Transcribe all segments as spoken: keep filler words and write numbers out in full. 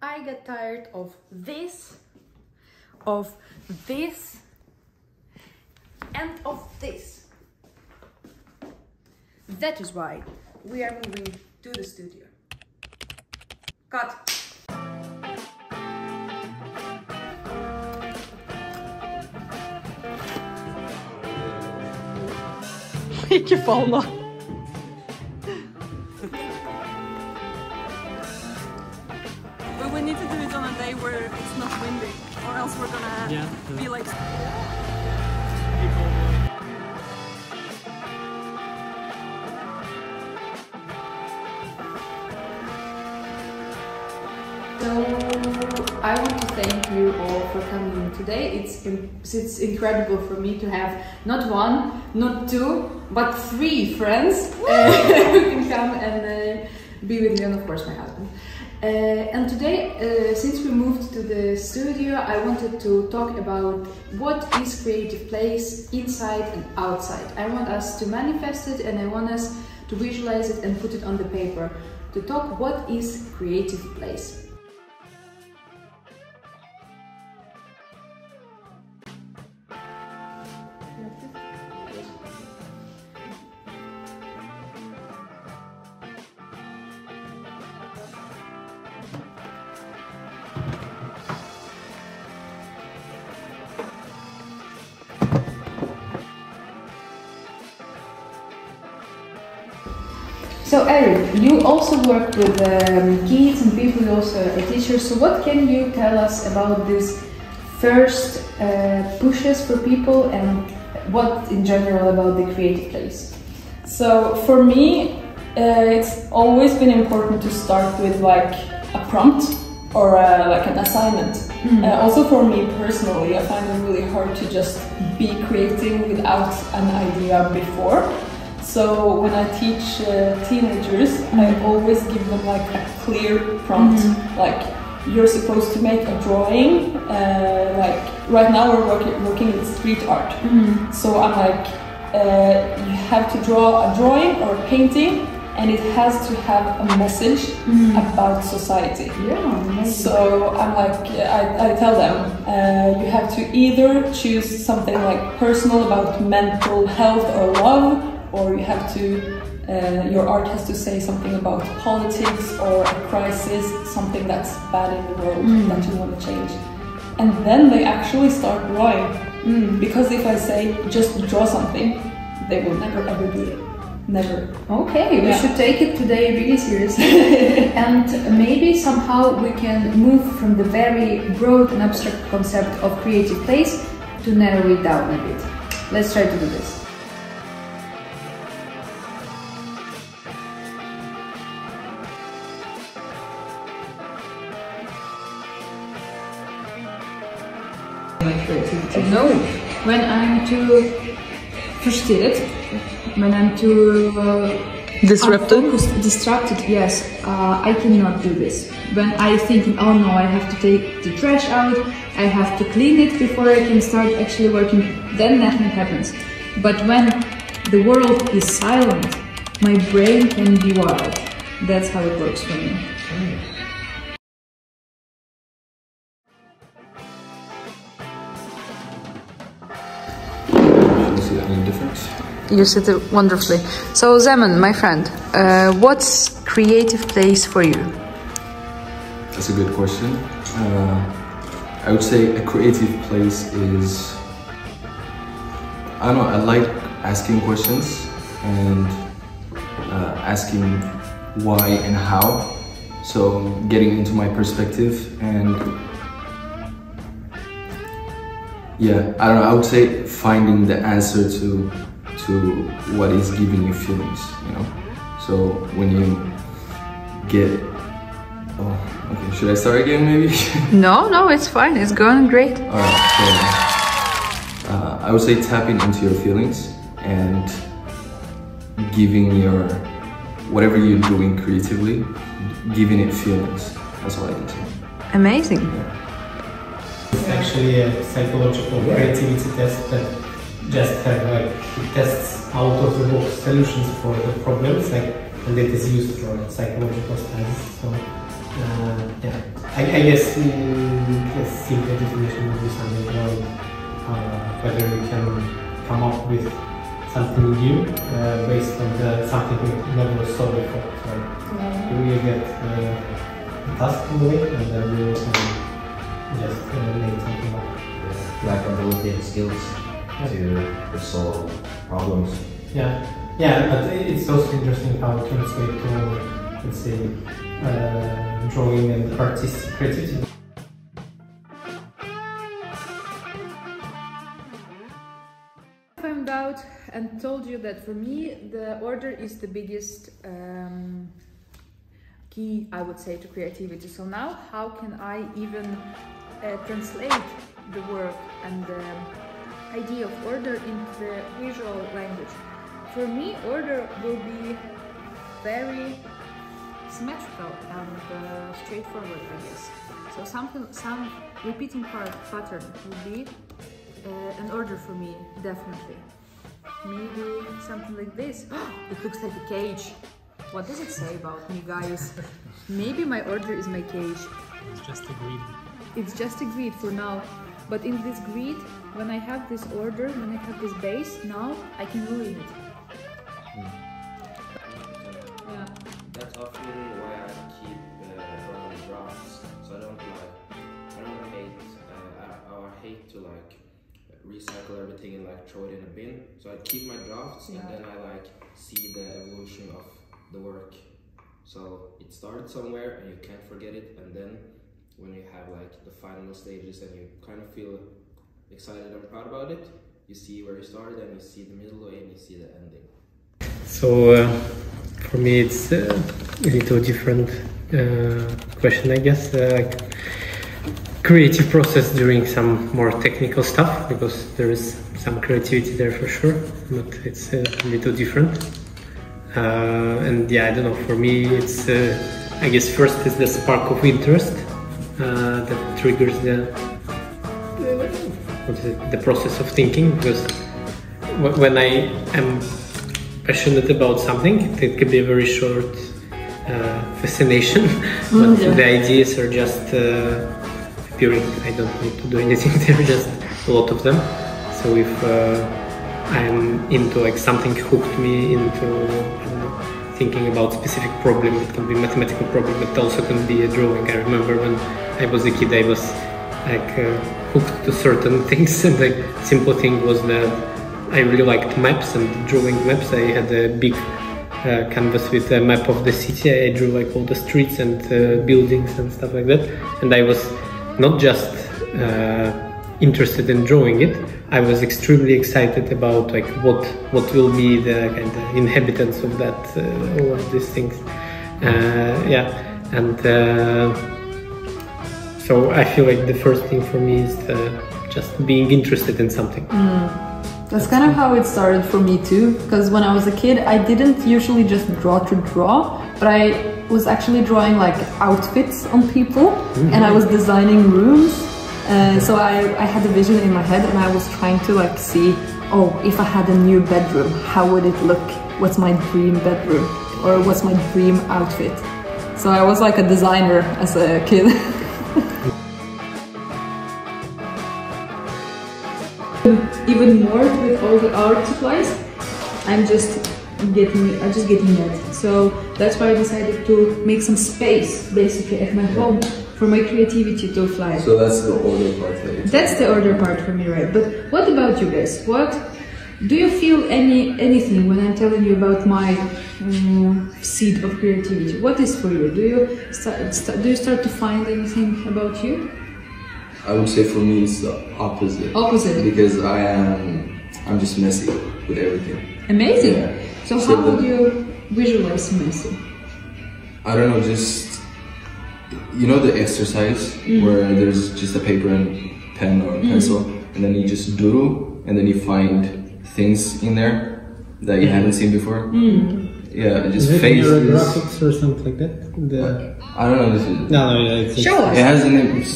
I get tired of this, of this, and of this. That is why we are moving to the studio. Cut. Ik je vallen. But we need to do it on a day where it's not windy, or else we're gonna yeah, be yeah. like. So I want to thank you all for coming today. It's it's incredible for me to have not one, not two, but three friends who can come and uh, be with me, and of course my husband. Uh, and today, uh, since we moved to the studio, I wanted to talk about what is creative place inside and outside. I want us to manifest it, and I want us to visualize it and put it on the paper. To talk what is creative place. So Ariel, you also work with um, kids and people, you also are a teacher, so what can you tell us about these first uh, pushes for people and what in general about the creative place? So for me, uh, it's always been important to start with like a prompt or uh, like an assignment. Mm-hmm. uh, also for me personally, I find it really hard to just be creating without an idea before. So when I teach uh, teenagers, mm-hmm. I always give them like a clear prompt, mm-hmm. like you're supposed to make a drawing, uh, like right now we're working, working with street art, mm-hmm. so I'm like, uh, you have to draw a drawing or a painting and it has to have a message mm-hmm. about society. Yeah, so I'm like, I, I tell them, uh, you have to either choose something like personal about mental health or love, or you have to, uh, your art has to say something about politics or a crisis, something that's bad in the world mm. that you want to change. And then they actually start drawing. Mm. Because if I say, just draw something, they will never ever do it. Never. Okay, we yeah. should take it today really seriously. And maybe somehow we can move from the very broad and abstract concept of creative place to narrow it down a bit. Let's try to do this. No, when I'm too frustrated, when I'm too uh, disrupted, unfocused, distracted, yes, uh, I cannot do this. When I think, oh no, I have to take the trash out, I have to clean it before I can start actually working, then nothing happens. But when the world is silent, my brain can be wild. That's how it works for me. Mm. You said it wonderfully. So Zeman, my friend, uh, what's creative place for you? That's a good question. Uh, I would say a creative place is... I don't know, I like asking questions and uh, asking why and how. So getting into my perspective and... Yeah, I don't know, I would say finding the answer to to what is giving you feelings, you know? So when you get... Oh, okay, should I start again maybe? No, no, it's fine, it's going great. All right, so uh, I would say tapping into your feelings and giving your... whatever you're doing creatively, giving it feelings. That's all I can say. Amazing. Yeah. It's actually a psychological creativity test that just have like it tests out of the box solutions for the problems, like, and it is used for psychological studies. So uh, yeah, I, I guess you can see the definition of this underground, uh, whether we can come up with something new uh, based on the something we never saw before. So yeah. We will get uh, a task in the way, and then we will um, just uh, make something up. Yeah. Like ability and skills yeah. to resolve problems. Yeah, yeah, but it's also interesting how it translates to, let's say, uh, drawing and artistic creativity. Found out and told you that for me the order is the biggest um, key, I would say, to creativity. So now how can I even uh, translate the work and the idea of order into the visual language? For me, order will be very symmetrical and uh, straightforward, I guess. So something, some repeating part pattern will be Uh, an order for me, definitely. Maybe something like this. It looks like a cage. What does it say about me, guys? Maybe my order is my cage. It's just a greed. It's just a greed for now. But in this greed, when I have this order, when I have this base, now I can ruin it. Hmm. Yeah. That's often why I keep uh, drafts. So I don't like, I don't hate, uh, or hate to like recycle everything and like throw it in a bin. So I keep my drafts yeah. and then I like see the evolution of the work. So it starts somewhere and you can't forget it, and then when you have like the final stages and you kind of feel excited and proud about it, you see where you started and you see the middle and you see the ending. So uh, for me it's uh, a little different uh, question, I guess. Uh, like, creative process during some more technical stuff, because there is some creativity there for sure, but it's a little different. Uh, and yeah, I don't know, for me it's, uh, I guess first is the spark of interest uh, that triggers the, what is it, the process of thinking, because when I am passionate about something, it can be a very short uh, fascination, but mm-hmm. the ideas are just uh, I don't need to do anything, there are just a lot of them. So if uh, I'm into like something hooked me into, I don't know, thinking about specific problem, it can be a mathematical problem, but also can be a drawing. I remember when I was a kid I was like uh, hooked to certain things, and the simple thing was that I really liked maps and drawing maps. I had a big Uh, canvas with a map of the city. I drew like all the streets and uh, buildings and stuff like that, and I was not just uh, interested in drawing it, I was extremely excited about like what what will be the kind of inhabitants of that, uh, all of these things. Uh, yeah, and uh, so I feel like the first thing for me is uh, just being interested in something. Mm. That's kind of how it started for me too, because when I was a kid I didn't usually just draw to draw, but I was actually drawing like outfits on people mm-hmm. and I was designing rooms, uh, so I, I had a vision in my head and I was trying to like see, oh, if I had a new bedroom, how would it look? What's my dream bedroom? Or what's my dream outfit? So I was like a designer as a kid. Even more with all the art supplies, I'm just getting, I'm just getting that. So that's why I decided to make some space, basically, at my home for my creativity to fly. So that's the order part. That that's the order part for me, right? But what about you guys? What do you feel any anything when I'm telling you about my um, seed of creativity? What is for you? Do you start, start, do you start to find anything about you? I would say for me it's the opposite. Opposite. Because I am, I'm just messy with everything. Amazing. Yeah. So, so how the, would you visualize messy? I don't know, just, you know the exercise mm-hmm. where there's just a paper and pen or mm-hmm. pencil, and then you just doodle, and then you find things in there that you mm-hmm. haven't seen before? Mm-hmm. Yeah, I just face graphics or something like that. The I don't know. This is no, no, yeah, it's show us. It has an image.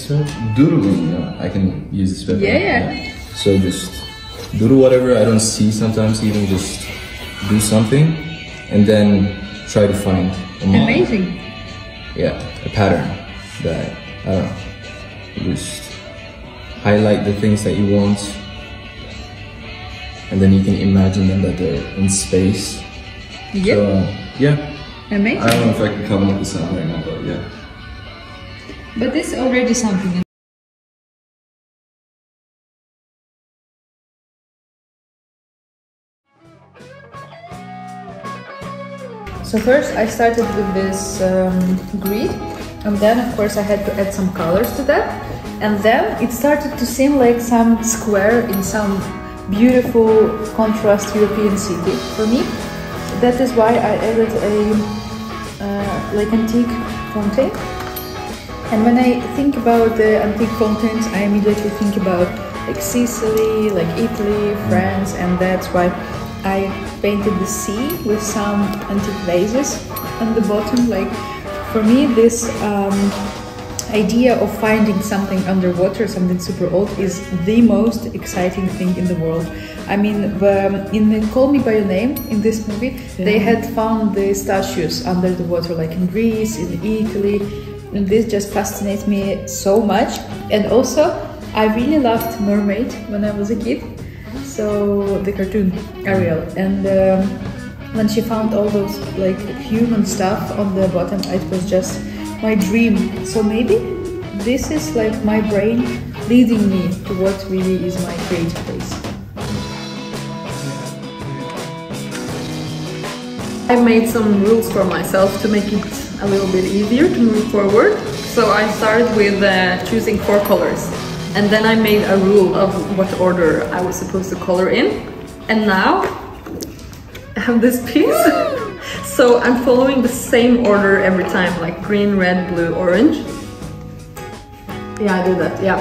Doodling. You know, I can use this paper. Yeah, yeah, yeah. So just doodle whatever I don't see sometimes. Even just do something, and then try to find a amazing. Yeah, a pattern that uh, just highlight the things that you want, and then you can imagine them that they're in space. Yep. So, uh, yeah. Amazing. I don't know if I can come up with something right now, but yeah. But this is already something. So first I started with this um, grid, and then of course I had to add some colors to that, and then it started to seem like some square in some beautiful contrast European city for me. That is why I added a uh, like antique fountain. And when I think about the antique fountains, I immediately think about like Sicily, like Italy, France, and that's why I painted the sea with some antique vases on the bottom. Like, for me, this um, idea of finding something underwater, something super old, is the most exciting thing in the world. I mean, the, in the Call Me By Your Name, in this movie, yeah, they had found the statues under the water, like in Greece, in Italy, and this just fascinates me so much. And also, I really loved Mermaid when I was a kid. So the cartoon Ariel, and um, when she found all those like human stuff on the bottom, it was just my dream. So maybe this is like my brain leading me to what really is my creative place. I made some rules for myself to make it a little bit easier to move forward. So I started with uh, choosing four colors. And then I made a rule of what order I was supposed to color in. And now I have this piece. So I'm following the same order every time, like green, red, blue, orange. Yeah, I do that, yeah.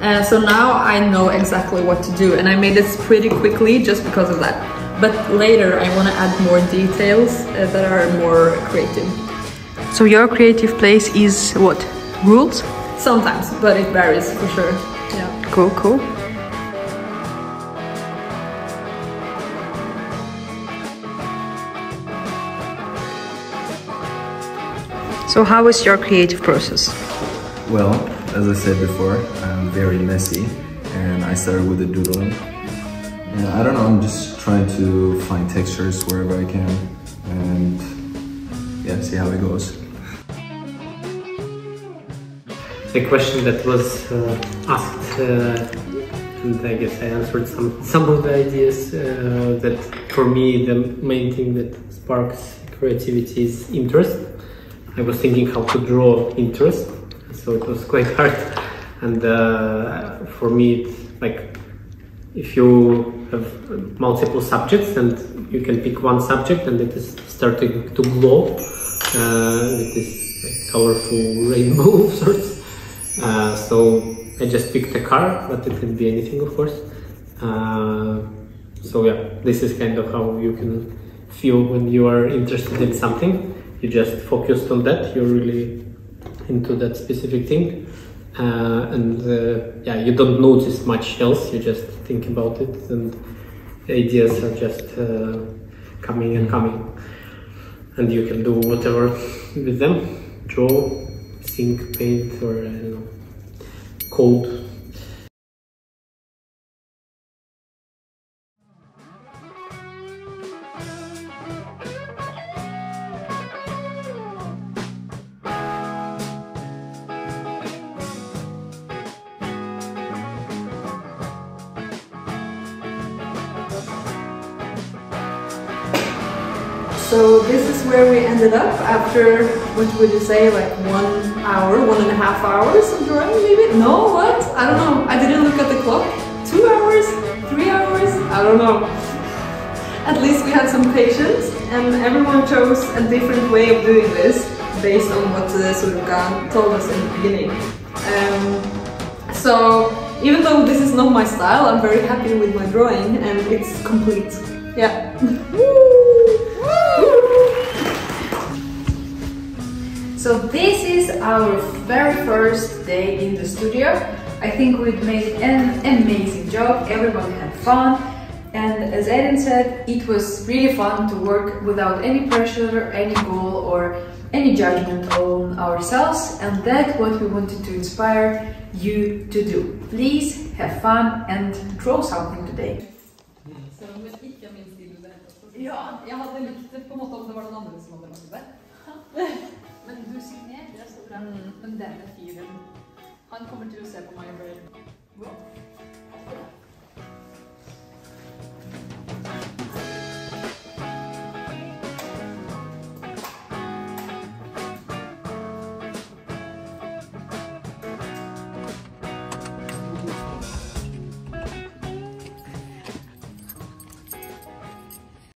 Uh, so now I know exactly what to do, and I made this pretty quickly just because of that. But later I want to add more details uh, that are more creative. So your creative place is what? Rules? Sometimes, but it varies for sure. Yeah. Cool, cool. So how is your creative process? Well, as I said before, I'm very messy, and I started with the doodling. And I don't know, I'm just trying to find textures wherever I can, and yeah, see how it goes. The question that was uh, asked, uh, and I guess I answered some, some of the ideas, uh, that for me the main thing that sparks creativity is interest. I was thinking how to draw interest, so it was quite hard, and uh, for me it's like if you have multiple subjects and you can pick one subject and it is starting to glow uh, with this colorful rainbow of sorts. Uh, so I just picked a car, but it can be anything, of course. Uh, so yeah, this is kind of how you can feel when you are interested in something. You just focused on that, you're really into that specific thing. Uh, and uh, yeah, you don't notice much else, you just think about it, and ideas are just uh, coming and coming. And you can do whatever with them, draw, think, paint, or I don't know, code. So this is where we ended up after, what would you say, like one hour, one and a half hours of drawing maybe? No, what? I don't know. I didn't look at the clock. Two hours? Three hours? I don't know. At least we had some patience, and everyone chose a different way of doing this based on what uh, Soroka told us in the beginning. Um, so even though this is not my style, I'm very happy with my drawing and it's complete. Yeah. So this is our very first day in the studio. I think we've made an amazing job, everyone had fun, And as Ariel said, it was really fun to work without any pressure, any goal or any judgment on ourselves, and that's what we wanted to inspire you to do. Please have fun and draw something today. Ja, jag hade lyckats på något om det var någon annan som hade lagt det. Men du signerar så bra. Den där fyren, han kommer till att se på mig och börjar.